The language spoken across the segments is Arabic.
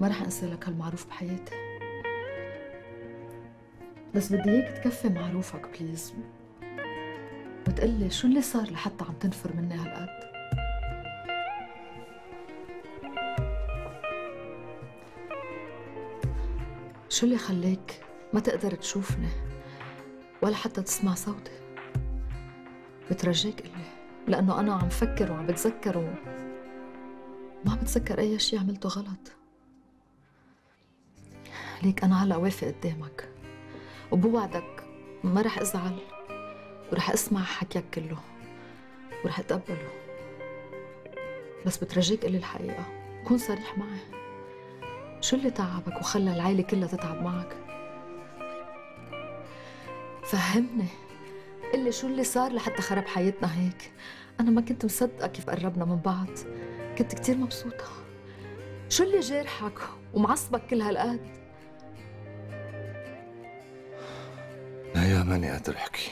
ما رح انسى لك هالمعروف بحياتي، بس بدي اياك تكفي معروفك بليز، وتقلي شو اللي صار لحتى عم تنفر مني هالقد. شو اللي خليك ما تقدر تشوفني ولا حتى تسمع صوتي؟ بترجيك قلي، لأنه أنا عم فكر وعم بتذكر ما عم بتذكر أي شيء عملته غلط. ليك أنا هلا وافق قدامك، وبوعدك ما رح أزعل، ورح أسمع حكيك كله، ورح أتقبله، بس بترجيك قلي الحقيقة، كون صريح معي. شو اللي تعبك وخلى العائلة كلها تتعب معك؟ فهمني، قلي شو اللي صار لحتى خرب حياتنا هيك؟ أنا ما كنت مصدقة كيف قربنا من بعض، كنت كتير مبسوطة. شو اللي جارحك ومعصبك كل هالقد؟ نايا ماني قادر أحكي،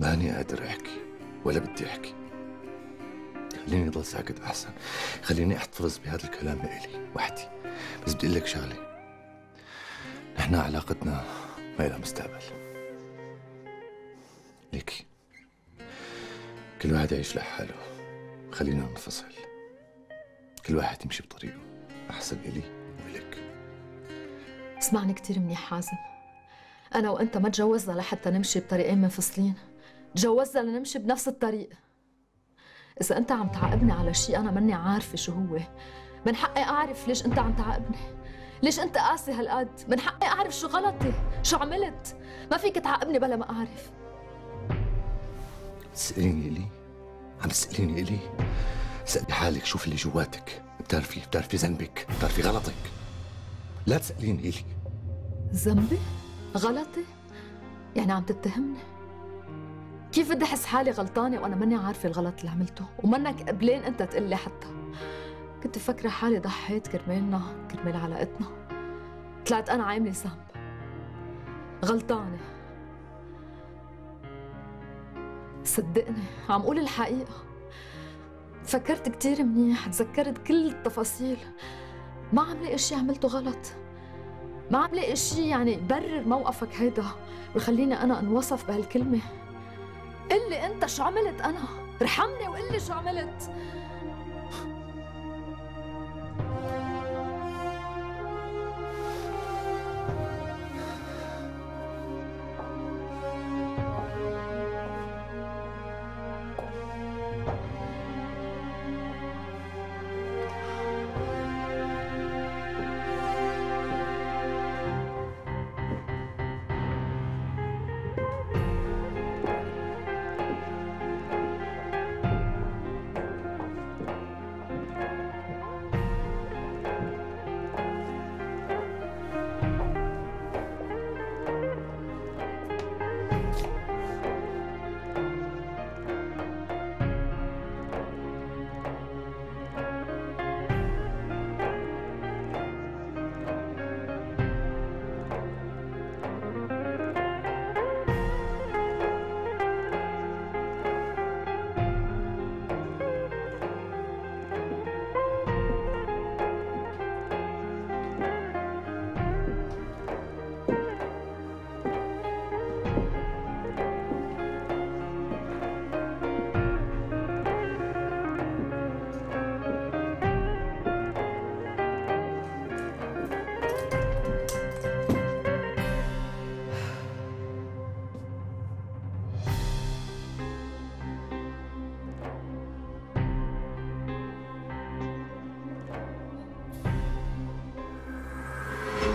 ماني قادر أحكي ولا بدي أحكي. خليني ضل ساكت أحسن، خليني أحتفظ بهذا الكلام لإلي وحدي. بس بدي أقول لك شغلة، نحن علاقتنا ما لها مستقبل. ليكي كل واحد يعيش لحاله، خلينا ننفصل، كل واحد يمشي بطريقه، أحسن إلي ولك. اسمعني كتير منيح حازم، أنا وأنت ما تجوزنا لحتى نمشي بطريقين منفصلين، تجوزنا لنمشي بنفس الطريق. إذا أنت عم تعاقبني على شيء أنا ماني عارفة شو هو، من حقي أعرف ليش أنت عم تعاقبني، ليش أنت قاسي هالقد، من حقي أعرف شو غلطي، شو عملت، ما فيك تعاقبني بلا ما أعرف. تسأليني إلي؟ عم تسأليني إلي؟ سألي حالك، شوف اللي جواتك، بتعرفي، بتعرفي ذنبك، بتعرفي غلطك. لا تسأليني إلي. ذنبي؟ غلطي؟ يعني عم تتهمني؟ كيف بدي احس حالي غلطانه وانا ماني عارفه الغلط اللي عملته، ومنك قبلين انت تقلي حتى. كنت مفكره حالي ضحيت كرمالنا، كرمال علاقتنا. طلعت انا عامله ذنب. غلطانه. صدقني، عم قول الحقيقه. فكرت كثير منيح، تذكرت كل التفاصيل. ما عم لاقي شيء عملته غلط. ما عم لاقي شيء يعني يبرر موقفك هيدا ويخليني انا انوصف بهالكلمه. قلي انت شو عملت، انا ارحمني وقلي شو عملت.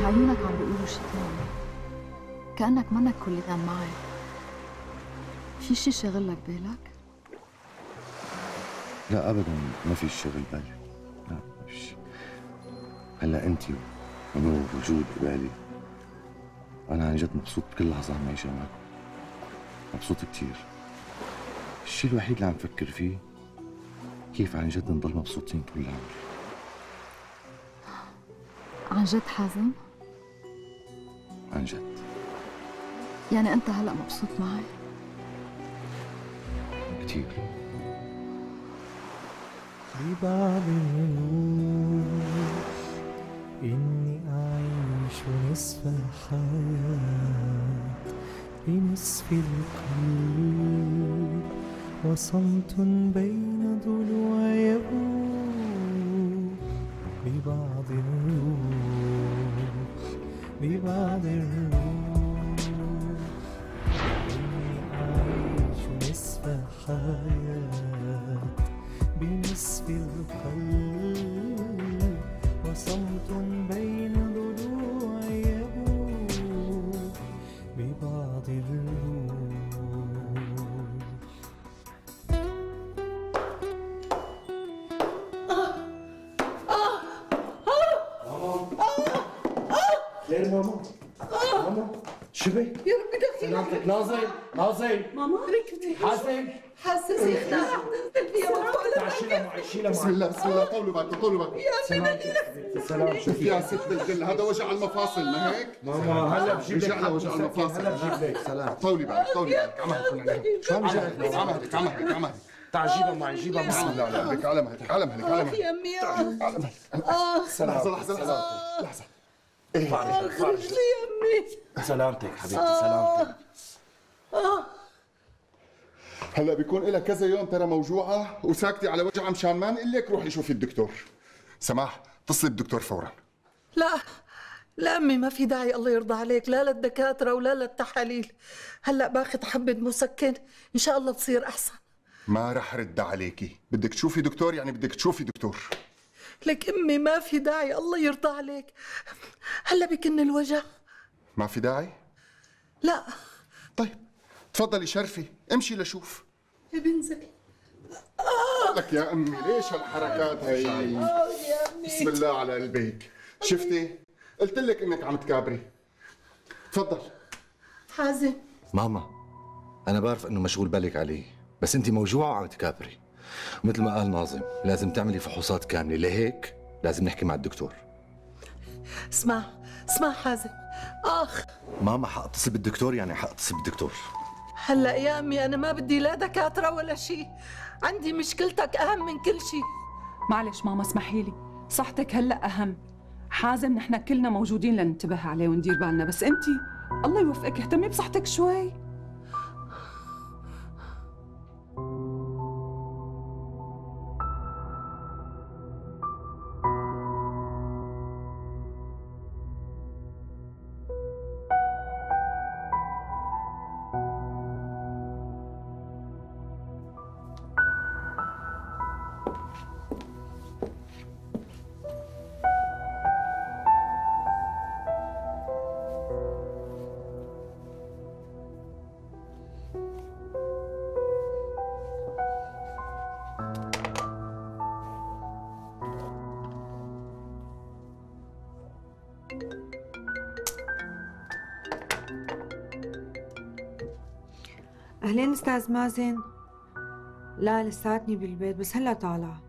عيونك عم بيقولوا شي تاني، كأنك منك كلياً معي. في شي شاغلك بالك؟ لا أبداً، ما في شغل بالي، لا ما في شي. هلا أنت ونور وجود ببالي، أنا عن جد مبسوط بكل لحظة عم عيشها معكم، مبسوط كتير. الشي الوحيد اللي عم فكر فيه كيف عن جد نضل مبسوطين طول العمر. عن جد حازم؟ عن جد. يعني أنت هلأ مبسوط معي؟ كتير. في بعض النور إني أعيش نصف الحياة بنصف القلب، وصمت بين ضلوع يبوح ببعض الروح ببعض الروح. إني أعيش نصف الحياة بنصف القلب، وصمت بين ضلوع يبوح ببعض ماما. ماما شبي يا ربي دخلي ناظر ناظر ماما ركبتي حازم حسسي اختها يا رب عشيله بسم الله بسم الله طولوا بعدكم طولوا بعدكم يا ربي سلام شوفي يا ست الجل هذا وجع المفاصل ما هيك ماما هلا بجيب لك وجع وجع المفاصل هلا بجيب لك سلام طولي بعدك طولي بعدك عمهلك تعال جيبها معي جيبها معي لا لا لك على مهلك على مهلك على مهلك يا امي على مهلك سلام لحظه ارفعي خرج لي امي سلامتك حبيبتي سلامتك هلا بيكون لها كذا يوم ترى موجوعه وساكتة على وجعها مشان ما نقول لك روحي شوفي الدكتور سماح اتصلي بالدكتور فورا لا لا امي ما في داعي الله يرضى عليك لا للدكاتره ولا للتحاليل هلا باخذ حبه مسكن ان شاء الله بصير احسن ما رح رد عليكي بدك تشوفي دكتور يعني بدك تشوفي دكتور لك امي ما في داعي الله يرضى عليك هلا بكن الوجع ما في داعي؟ لا طيب تفضلي شرفي امشي لشوف بنزل لك يا امي ليش هالحركات هي؟ يا امي بسم الله على قلبك شفتي؟ قلت لك انك عم تكابري تفضل حازم ماما انا بعرف انه مشغول بالك عليه بس انت موجوعه وعم تكابري مثل ما قال ناظم لازم تعملي فحوصات كامله لهيك لازم نحكي مع الدكتور اسمع اسمع حازم اخ ماما حاتصل بالدكتور يعني حاتصل بالدكتور هلا يا امي انا ما بدي لا دكاتره ولا شيء عندي مشكلتك اهم من كل شيء معلش ماما اسمحي لي صحتك هلا اهم حازم نحن كلنا موجودين لننتبه عليه وندير بالنا بس انت الله يوفقك اهتمي بصحتك شوي أهلين أستاذ مازن لا لساتني بالبيت بس هلا طالعة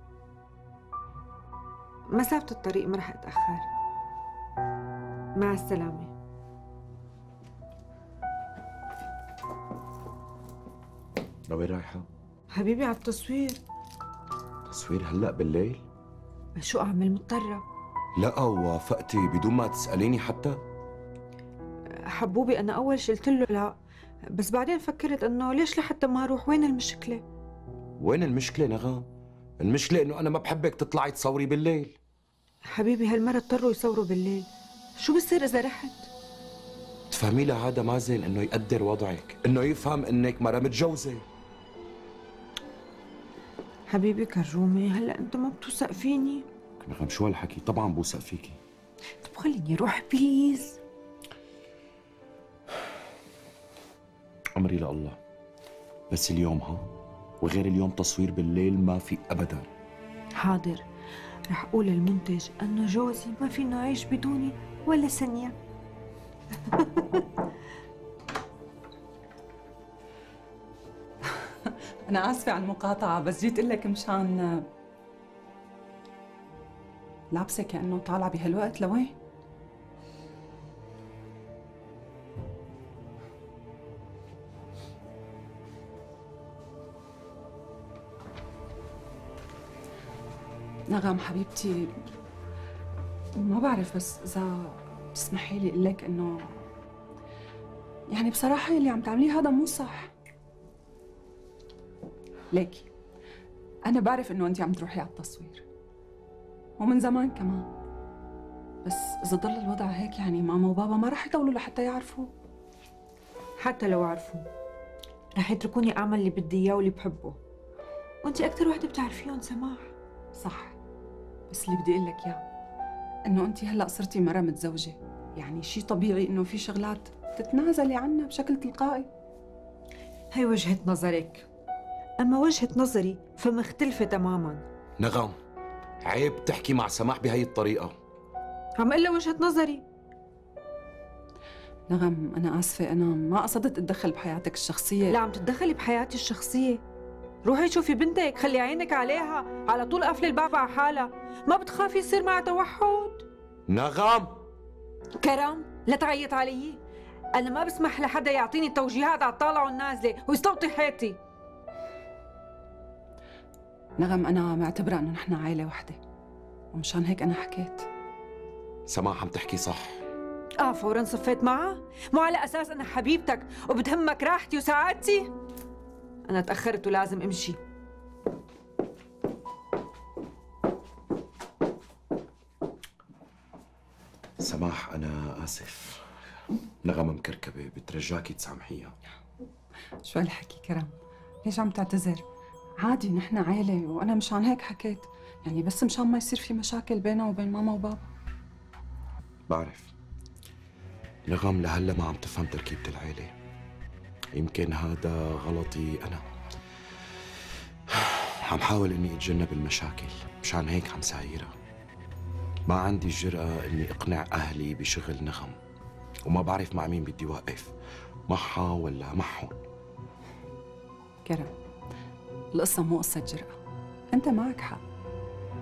مسافة الطريق ما رح أتأخر مع السلامة لوين رايحة؟ حبيبي على التصوير تصوير هلا بالليل؟ شو أعمل مضطرة؟ لا وافقتي بدون ما تسأليني حتى؟ حبوبي أنا أول شي قلت له لا بس بعدين فكرت انه ليش لحتى ما اروح وين المشكله وين المشكله نغام المشكله انه انا ما بحبك تطلعي تصوري بالليل حبيبي هالمره اضطروا يصوروا بالليل شو بصير اذا رحت تفهمي لها هذا مازن انه يقدر وضعك انه يفهم انك مره متجوزه حبيبي كرومي هلا انت ما بتوثق فيني نغام شو هالحكي طبعا بوثق فيكي طب خليني اروح بليز أمري لله بس اليوم ها وغير اليوم تصوير بالليل ما في أبدا حاضر رح أقول للمنتج أنه جوزي ما فينا عيش بدوني ولا ثانية أنا آسفة على المقاطعة بس جيت لك مشان لابسة كأنه طالعة بهالوقت لوين؟ نغم حبيبتي ما بعرف، بس إذا بتسمحي لي أقول لك إنه يعني بصراحة اللي عم تعمليه هذا مو صح. ليكي أنا بعرف إنه أنت عم تروحي على التصوير ومن زمان كمان، بس إذا ضل الوضع هيك يعني ماما وبابا ما رح يطولوا لحتى يعرفوا. حتى لو عرفوا رح يتركوني أعمل اللي بدي إياه واللي بحبه، وأنت أكثر وحدة بتعرفيهم سماح. صح، بس اللي بدي أقول لك إياه إنه أنت هلا صرتي مرة متزوجة، يعني شيء طبيعي إنه في شغلات تتنازلي عنها بشكل تلقائي. هي وجهة نظرك، أما وجهة نظري فمختلفة تماماً. نغم عيب تحكي مع سماح بهي الطريقة. عم أقول له وجهة نظري. نغم أنا آسفة، أنا ما قصدت أتدخل بحياتك الشخصية. لا عم تتدخلي بحياتي الشخصية. روحي شوفي بنتك، خلي عينك عليها، على طول قافلة الباب على حالها، ما بتخافي يصير معها توحد؟ نغم كرم لا تعيط علي، أنا ما بسمح لحدا يعطيني التوجيهات على الطالعة والنازلة ويستوطي حياتي. نغم أنا معتبرة إنه نحن عائلة وحدة ومشان هيك أنا حكيت. سماح عم تحكي صح. آه فوراً صفيت معها؟ مو على أساس أنا حبيبتك وبتهمك راحتي وسعادتي؟ أنا تأخرت ولازم أمشي. سماح أنا آسف، نغم مكركبة بترجاكي تسامحيها. شو هالحكي كرم؟ ليش عم تعتذر؟ عادي نحن عائلة وأنا مشان هيك حكيت، يعني بس مشان ما يصير في مشاكل بيننا وبين ماما وبابا. بعرف نغم لهلا ما عم تفهم تركيبة العائلة، يمكن هذا غلطي أنا، عم حاول إني أتجنب المشاكل مشان هيك عم سايرها. ما عندي الجرأة إني أقنع أهلي بشغل نغم، وما بعرف مع مين بدي واقف، معها ولا معهم. كرم القصة مو قصة جرأة، أنت معك حق،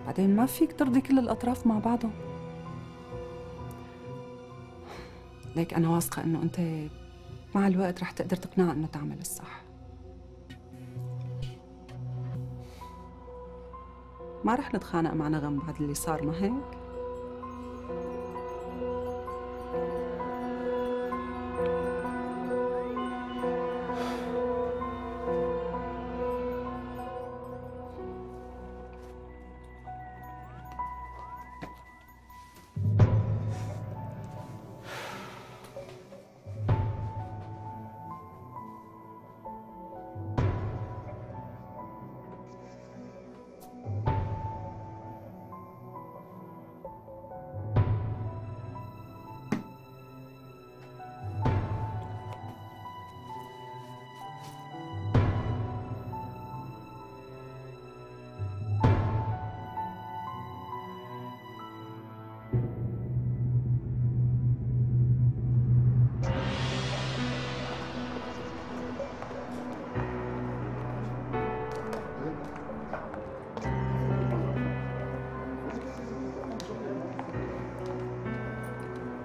بعدين ما فيك ترضي كل الأطراف مع بعضهم. ليك أنا واثقة إنه أنت مع الوقت رح تقدر تقنعها إنه تعمل الصح. ما رح نتخانق مع نغم بعد اللي صار، ما هيك؟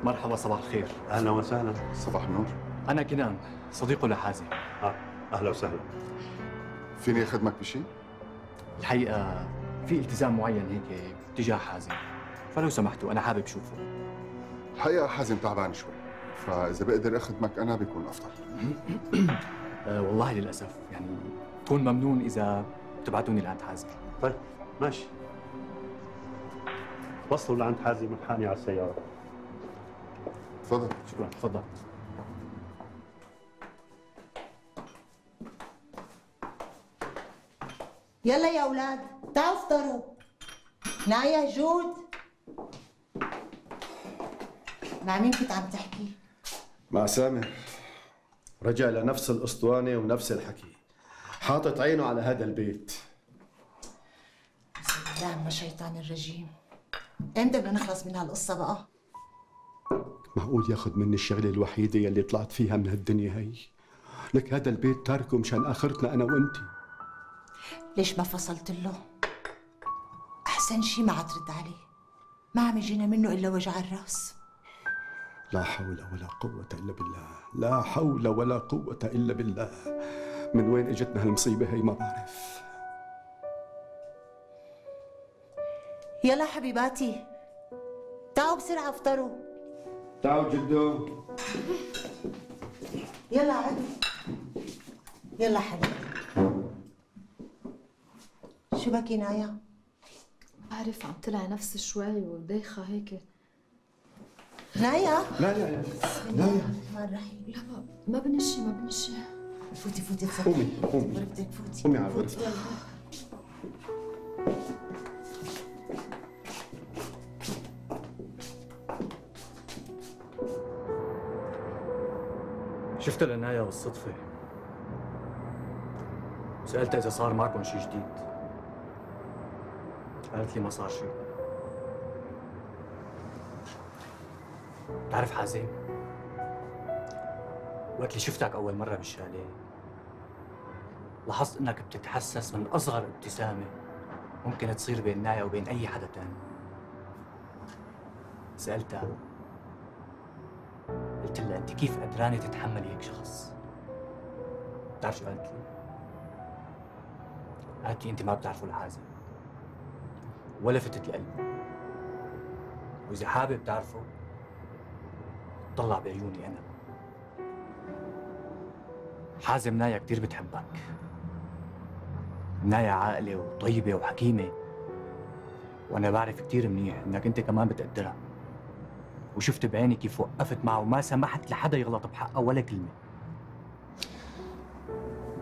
مرحبا، صباح الخير. اهلا وسهلا. صباح النور. انا كنان صديقه لحازم. اهلا وسهلا. فيني اخدمك بشيء؟ الحقيقه في التزام معين هيك تجاه حازم، فلو سمحتوا انا حابب اشوفه. الحقيقه حازم تعبان شوي، فاذا بقدر اخدمك انا بيكون افضل. والله للاسف يعني بكون ممنون اذا تبعتوني لعند حازم. طيب ماشي، وصلوا لعند حازم الحقني على السياره. تفضل. شكرا. تفضل. يلا يا اولاد تعالوا افطروا. نا يا جود، مع مين كنت عم تحكي؟ مع سامر. رجع لنفس الاسطوانه ونفس الحكي، حاطط عينه على هذا البيت. لا ما شيطان الرجيم. امتى بدنا نخلص من هالقصه بقى؟ معقول ياخذ مني الشغله الوحيده يلي طلعت فيها من هالدنيا هي؟ لك هذا البيت تاركه مشان اخرتنا انا وانتي. ليش ما فصلت له؟ احسن شيء ما عاد رد عليه، ما عم يجينا منه الا وجع الراس. لا حول ولا قوه الا بالله، لا حول ولا قوه الا بالله. من وين اجتنا هالمصيبه هي ما بعرف. يلا حبيباتي تعالوا بسرعه افطروا. تعالوا جدو. يلا عد. يلا حبيبتي. شو بكي نايا؟ بعرف عم تلعي نفسي شوي ودايخه هيك. نايا؟ نايا نايا لا ما بنشي. فوتي تصدقي. قومي غرفتك فوتي. قومي على الغرفة. شفت العناية بالصدفة، سألتها إذا صار معكم شي جديد، قالت لي ما صار شي. بتعرف حازم، وقت اللي شفتك أول مرة بالشاليه لاحظت إنك بتتحسس من أصغر ابتسامة ممكن تصير بين نايا وبين أي حدا تاني. سألتها، قلت لها انت كيف قدرانه تتحملي هيك شخص؟ بتعرف شو قالت لي؟ قالت لي انت ما بتعرفوا لحازم ولا فتت القلب، واذا حابب تعرفه اطلع بعيوني انا. حازم نايا كثير بتحبك، نايا عاقله وطيبه وحكيمه، وانا بعرف كثير منيح انك انت كمان بتقدرها، وشفت بعيني كيف وقفت معه وما سمحت لحدا يغلط بحقها ولا كلمه.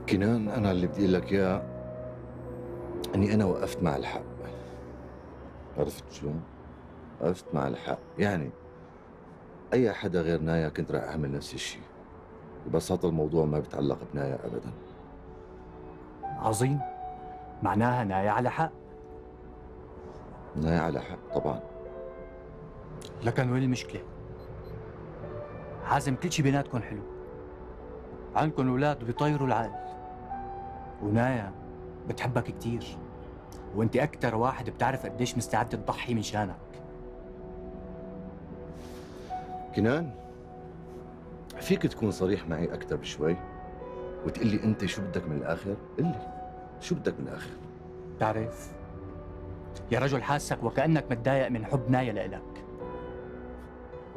كنان، انا اللي بدي اقول لك اياه اني انا وقفت مع الحق. عرفت شو؟ وقفت مع الحق، يعني اي حدا غير نايا كنت راح اعمل نفس الشيء. ببساطه الموضوع ما بيتعلق بنايا ابدا. عظيم، معناها نايا على حق. نايا على حق طبعا، لكن وين المشكلة؟ حازم كل شي بيناتكم حلو، عندكم أولاد بيطيروا العقل، ونايا بتحبك كتير، وأنت أكتر واحد بتعرف قديش مستعد تضحي من شانك. كنان، فيك تكون صريح معي أكتر بشوي وتقلي أنت شو بدك من الآخر؟ قلي شو بدك من الآخر؟ بتعرف يا رجل، حاسك وكأنك متضايق من حب نايا لإلك،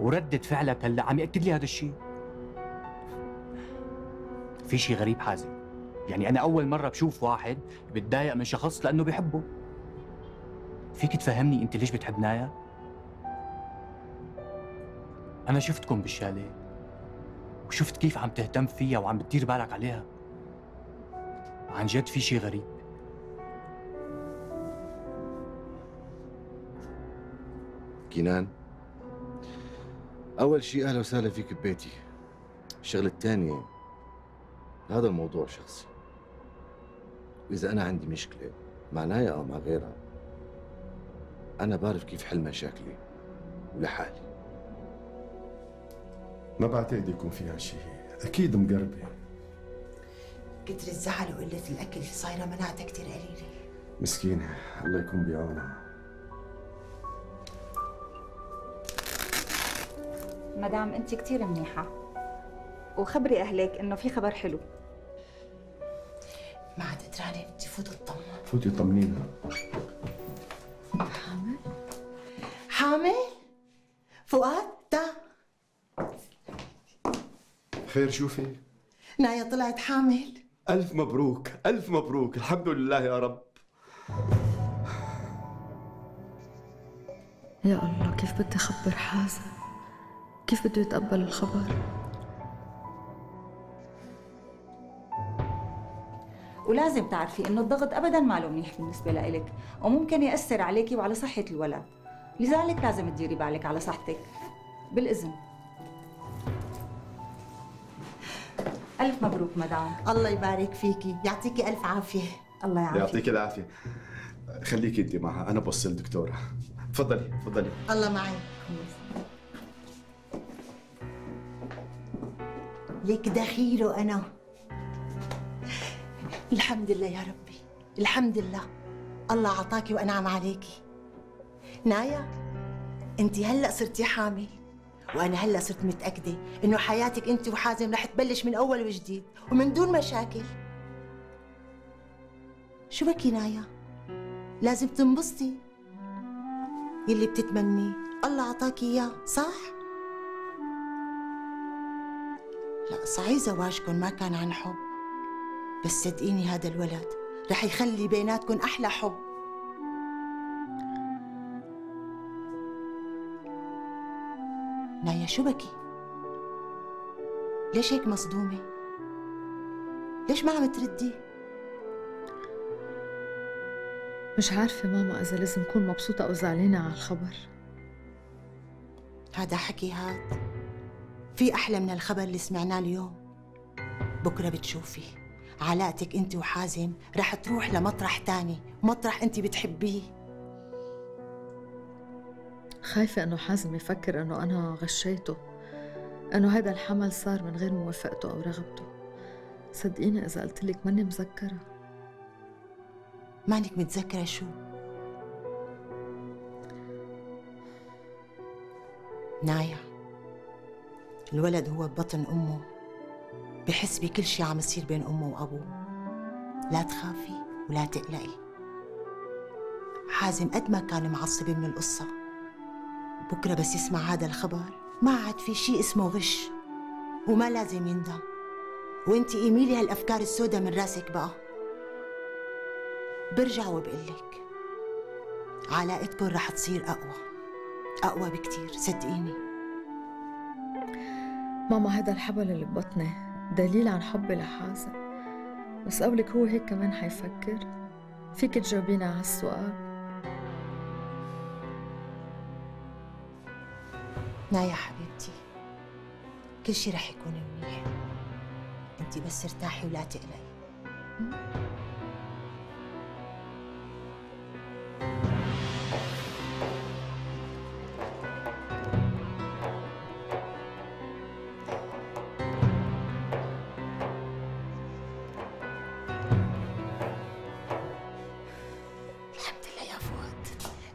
وردة فعلك هلا عم يأكد لي هذا الشيء. في شيء غريب حازم، يعني أنا أول مرة بشوف واحد بتضايق من شخص لأنه بيحبه. فيك تفهمني أنت ليش بتحب نايا؟ أنا شفتكم بالشاليه وشفت كيف عم تهتم فيها وعم بتدير بالك عليها. عن جد في شيء غريب. كنان، أول شيء أهلا وسهلا فيك ببيتي. الشغلة الثانية، هذا الموضوع شخصي، وإذا أنا عندي مشكلة مع نايا أو مع غيرها أنا بعرف كيف حل مشاكلي ولحالي. ما بعتقد يكون فيها شيء، أكيد مقربة. كتر الزعل وقلة الأكل صايرة مناعتها كتير قليلة. مسكينة، الله يكون بعونها. مدام انت كثير منيحه، وخبري اهلك انه في خبر حلو. ما عاد قدرانه، بدي فوت اطمن. فوتي طمنينا. حامل فؤاد، تعال. خير، شوفي نايا طلعت حامل. الف مبروك، الف مبروك، الحمد لله يا رب. يا الله، كيف بدي اخبر حازم؟ كيف بده يتقبل الخبر؟ ولازم تعرفي انه الضغط ابدا ما له منيح بالنسبه لإلك، وممكن ياثر عليكي وعلى صحه الولد، لذلك لازم تديري بالك على صحتك. بالاذن. الف مبروك مدام. الله يبارك فيكي، يعطيكي الف عافيه. الله يعافيك. يعطيك العافيه، خليكي انت معها، انا بوصل دكتوره. تفضلي تفضلي. الله معك. لك دخيله أنا. الحمد لله يا ربي، الحمد لله، الله عطاكي وأنعم عليكي. نايا، أنت هلأ صرتي حامل، وأنا هلأ صرت متأكدة إنه حياتك أنت وحازم رح تبلش من أول وجديد ومن دون مشاكل. شو بكي نايا؟ لازم تنبسطي. يلي بتتمنيه الله عطاك إياه، صح؟ لا صحيح زواجكم ما كان عن حب، بس صدقيني هذا الولد رح يخلي بيناتكم أحلى حب. نايا شو بكي؟ ليش هيك مصدومة؟ ليش ما عم تردي؟ مش عارفة ماما إذا لازم أكون مبسوطة أو زعلانة على الخبر. هذا حكي هاد، في أحلى من الخبر اللي سمعناه اليوم. بكرة بتشوفي علاقتك أنت وحازم رح تروح لمطرح تاني، مطرح أنت بتحبيه. خايفة إنه حازم يفكر إنه أنا غشيته، إنه هذا الحمل صار من غير موافقته أو رغبته. صدقيني إذا قلتلك ماني مذكرة. مانك متذكرة شو؟ نايا الولد هو ببطن أمه، بحس بكل شي عم يصير بين أمه وأبوه. لا تخافي ولا تقلقي، حازم قد ما كان معصب من القصة، بكرة بس يسمع هذا الخبر ما عاد في شي اسمه غش، وما لازم يندم. وانتي قيميلي هالأفكار السوداء من راسك بقى. برجع وبقلك علاقتكم رح تصير أقوى، أقوى بكتير صدقيني. ماما هذا الحبل اللي ببطني دليل عن حبي لحازم، بس قولك هو هيك كمان حيفكر؟ فيك تجاوبيني على هالسؤال؟ نايا حبيبتي كل شي رح يكون منيح، انتي بس ارتاحي ولا تقلقي.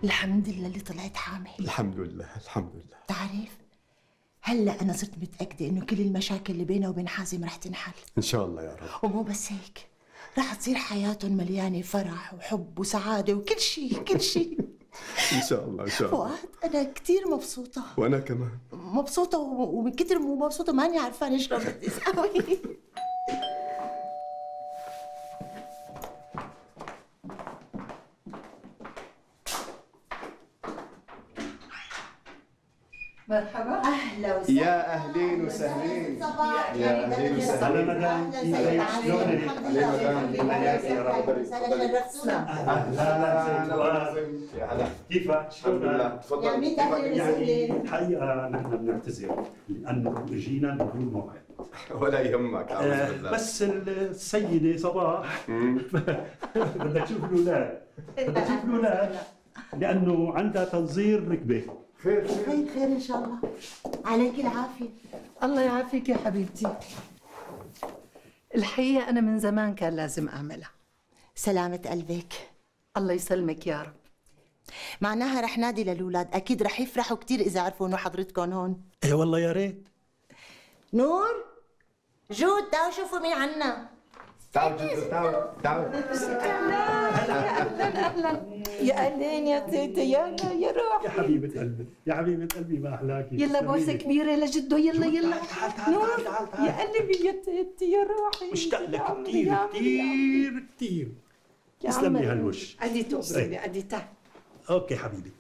الحمد لله اللي طلعت حامل. الحمد لله الحمد لله. تعرف هلا انا صرت متاكده انه كل المشاكل اللي بينه وبين حازم رح تنحل ان شاء الله يا رب. ومو بس هيك، رح تصير حياتهم مليانه فرح وحب وسعاده وكل شيء كل شيء. ان شاء الله ان شاء الله. فؤاد انا كثير مبسوطه. وانا كمان مبسوطه، ومن كثر ما مبسوطه ماني عارفه شلون بدي اسوي. مرحبا. اهلا وسهلا. يا اهلين وسهلين. يا اهلين وسهلا. اهلا وسهلا. كيفك؟ الحمد لله. تفضل. يعني الحقيقه نحن بنعتذر لانه جينا بدون موعد. ولا يهمك. بس السيده صباح بدها تشوف الاولاد، بدها تشوف الاولاد لانه عندها تنظير ركبه. خير خير خير ان شاء الله. عليك العافيه. الله يعافيك يا حبيبتي. الحقيقه انا من زمان كان لازم اعملها. سلامه قلبك. الله يسلمك يا رب. معناها رح نادي للاولاد، اكيد رح يفرحوا كثير اذا عرفوا انه حضرتكم هون. ايه والله يا ريت. نور جود تعالوا شوفوا مين عنا. تعالوا جود تعالوا تعالوا. اهلا اهلا. يا أهلين يا تيتا يا روحي. يا حبيبة قلبي يا حبيبة قلبي ما أحلاكي. يلا بوسة كبيرة لجده. يلا يلا تعال تعال تعال تعال تعال. يا قلبي يا تيتا يا روحي مشتاق لك كثير كثير كثير. تسلم لي هالوش. أدي توصلي أدي تعال. أوكي حبيبي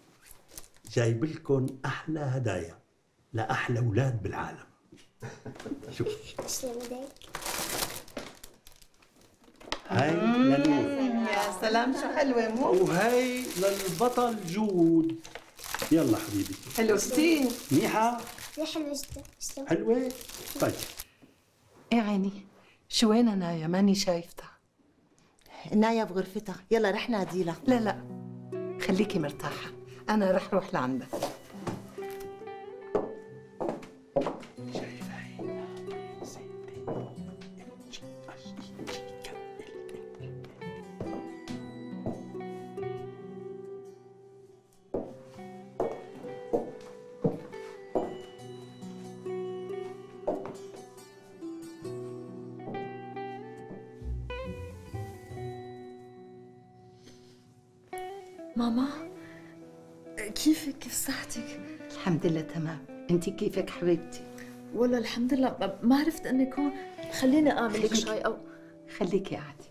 جايب لكم أحلى هدايا لأحلى أولاد بالعالم. شوف تسلم ايديك. هاي لنور. يا سلام شو حلوة مو؟ وهي للبطل جود. يلا حبيبي. حلوستي. منيحة؟ يا حلوستي. حلوة؟ طيب. يا عيني شو وينها نايا؟ ماني شايفتها. نايا بغرفتها، يلا رح ناديلها. لا لا خليكي مرتاحة، أنا رح أروح لعندها. كيفك؟ كيف صحتك؟ الحمد لله تمام، انت كيفك حبيبتي؟ والله الحمد لله، ما عرفت انك هون. خليني اعمل لك شاي او خليكي قاعدة.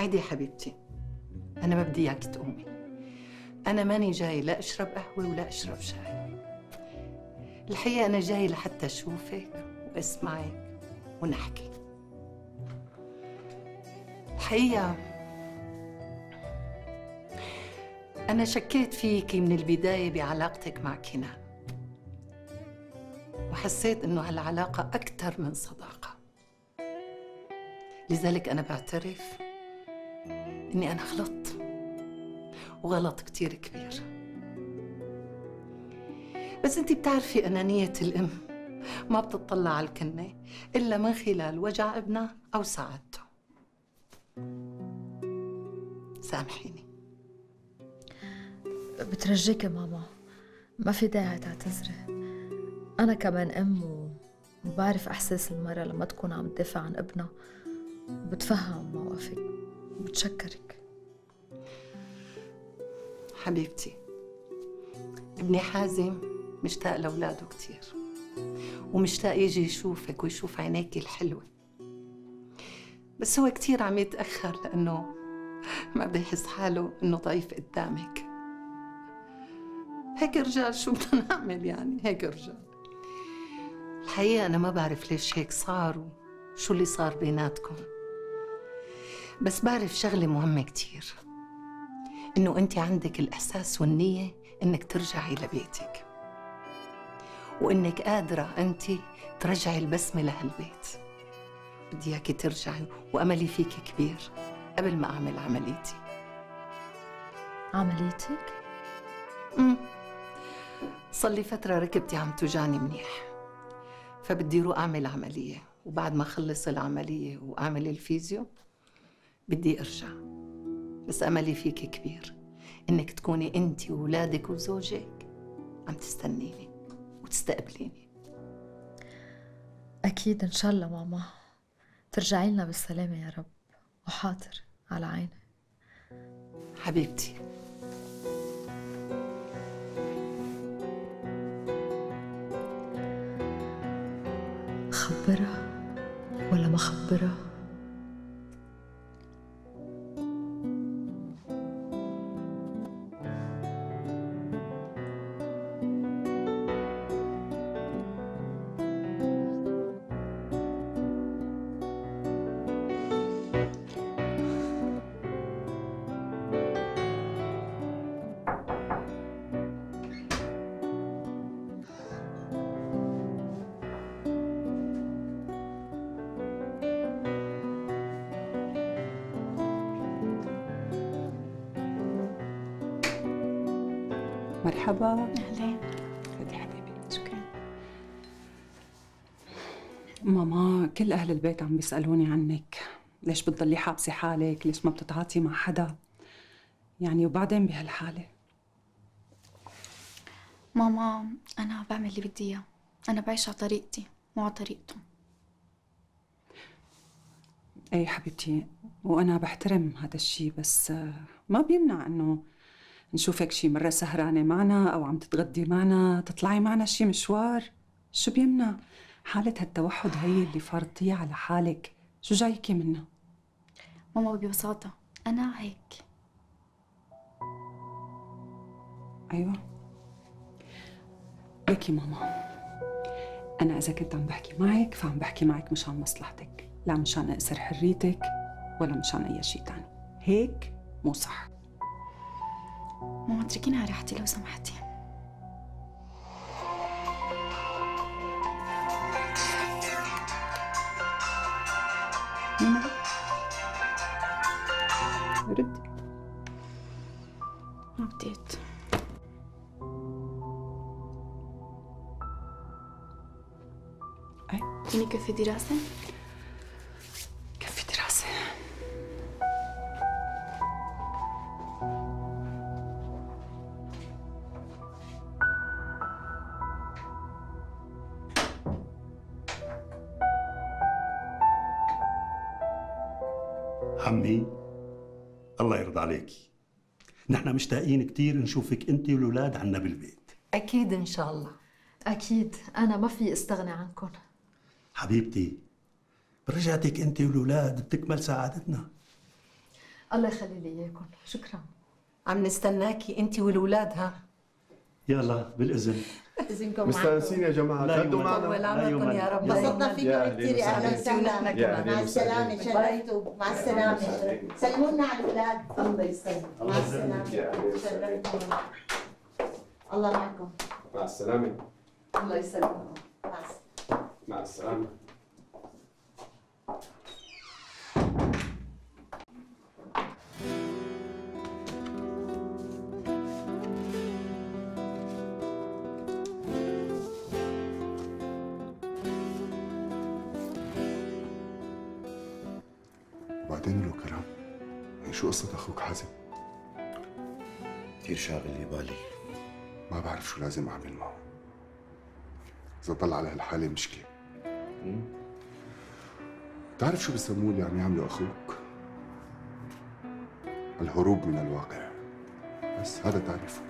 قعدي يا حبيبتي، أنا ما بدي إياكي تقومي. أنا ماني جاي لا أشرب قهوة ولا أشرب شاي. الحقيقة أنا جاي لحتى أشوفك وأسمعك ونحكي. الحقيقة أنا شكيت فيكي من البداية بعلاقتك مع كنان، وحسيت إنه هالعلاقة أكثر من صداقة. لذلك أنا بعترف إني أنا غلطت، وغلط كتير كبير. بس أنتِ بتعرفي أنانية الأم ما بتطلع على الكنة إلا من خلال وجع ابنها أو سعادته. سامحيني. بترجيك يا ماما، ما في داعي تعتذري. أنا كمان أم وبعرف إحساس المرأة لما تكون عم تدافع عن ابنها. بتفهم موقفك وبتشكرك حبيبتي. ابني حازم مشتاق لأولاده كتير، ومشتاق يجي يشوفك ويشوف عينيكي الحلوة، بس هو كتير عم يتأخر لأنه ما بده يحس حاله إنه ضعيف قدامك. هيك رجال، شو بدنا نعمل يعني؟ هيك رجال. الحقيقة أنا ما بعرف ليش هيك صار وشو اللي صار بيناتكم، بس بعرف شغلة مهمة كتير، إنه أنت عندك الإحساس والنية إنك ترجعي لبيتك، وإنك قادرة أنت ترجعي البسمة لهالبيت. بدي إياكي ترجعي، وأملي فيكي كبير. قبل ما أعمل عمليتي. عمليتك؟ صلي فترة ركبتي عم توجعني منيح، فبدي روح أعمل عملية، وبعد ما أخلص العملية وأعمل الفيزيو بدي أرجع. بس أملي فيكي كبير إنك تكوني أنت وولادك وزوجك عم تستنيني وتستقبليني. أكيد إن شاء الله ماما، ترجعي لنا بالسلامة يا رب. وحاضر، على عيني حبيبتي. خبرها ولا ما خبرها؟ مرحبا. أهلين. خدي حبيبي. شكرا. ماما، كل أهل البيت عم بيسألوني عنك. ليش بتضلي حابسة حالك؟ ليش ما بتتعاطي مع حدا؟ يعني وبعدين بهالحالة؟ ماما، أنا بعمل اللي بدي إياه. أنا بعيش على طريقتي مو على طريقته. إي حبيبتي، وأنا بحترم هذا الشيء، بس ما بيمنع إنه نشوفك شي مرة سهرانة معنا، أو عم تتغدي معنا، تطلعي معنا شي مشوار. شو بيمنع؟ حالة هالتوحد هي اللي فرضتيها على حالك، شو جايكي منها؟ ماما ببساطة أنا هيك. أيوة ليكي ماما، أنا إذا كنت عم بحكي معك فعم بحكي معك مشان مصلحتك، لا مشان أقصر حريتك ولا مشان أي شي تاني. هيك مو صح. ماما اتركيني على راحتي لو سمحتي. ماما ردي. ما بديت. اي فيني كفي دراسة؟ عمي الله يرضى عليكي، نحن مشتاقين كثير نشوفك انت والولاد عنا بالبيت. اكيد ان شاء الله، اكيد انا ما في استغنى عنكم. حبيبتي برجعتك انت والولاد بتكمل سعادتنا. الله يخلي لي اياكم، شكرا. عم نستناكي انت والولاد. ها يلا بالاذن. اذنكم مستانسين يا جماعه، تقعدوا معنا. يومكم يا رب. انبسطنا فيكم كثير. اهلا وسهلا. مع السلامه، شرفتوا. مع السلامه. سلموا لنا على الاولاد. الله يسلمك. مع السلامه. شرفتوا. الله معكم. مع السلامه. الله يسلمكم. مع السلامه. وبعدين لو كرام، شو قصة أخوك حازم؟ كثير شاغل لي بالي، ما بعرف شو لازم أعمل معه. إذا طلع على هالحالة مشكلة. بتعرف شو بسموه اللي عم يعمله أخوك؟ الهروب من الواقع، بس هذا تعريفه.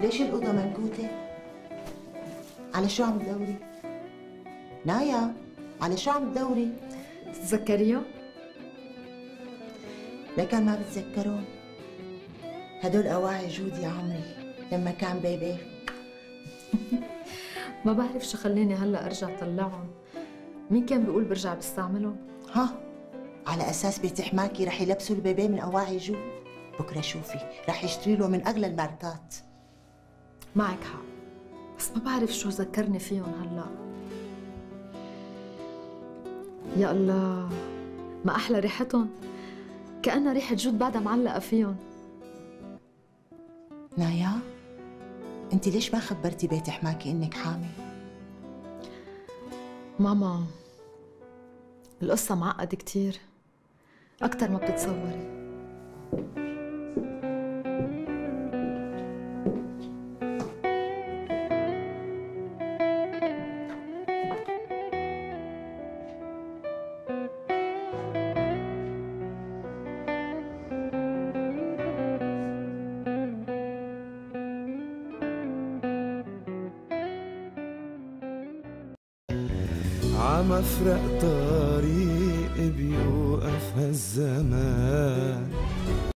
ليش الأوضة منكوتة؟ على شو عم تدوري؟ نايا، على شو عم تدوري؟ بتتذكريهم؟ لكن ما بتذكرهم. هدول أواعي جودي عمري لما كان بيبي. ما بعرف شو خلاني هلا أرجع طلعهم. مين كان بيقول برجع بستعملهم؟ ها؟ على أساس بيتحماكي رح يلبسوا البيبي من أواعي جود. بكره شوفي رح يشتري له من أغلى الماركات. معك حق، بس ما بعرف شو ذكرني فيهم هلا. يا الله، ما احلى ريحتهم، كأنها ريحة جود بعدها معلقة فيهم. نايا، انت ليش ما خبرتي بيت حماكي انك حامل؟ ماما، القصة معقدة كتير، أكتر ما بتتصوري. عم افرق طريق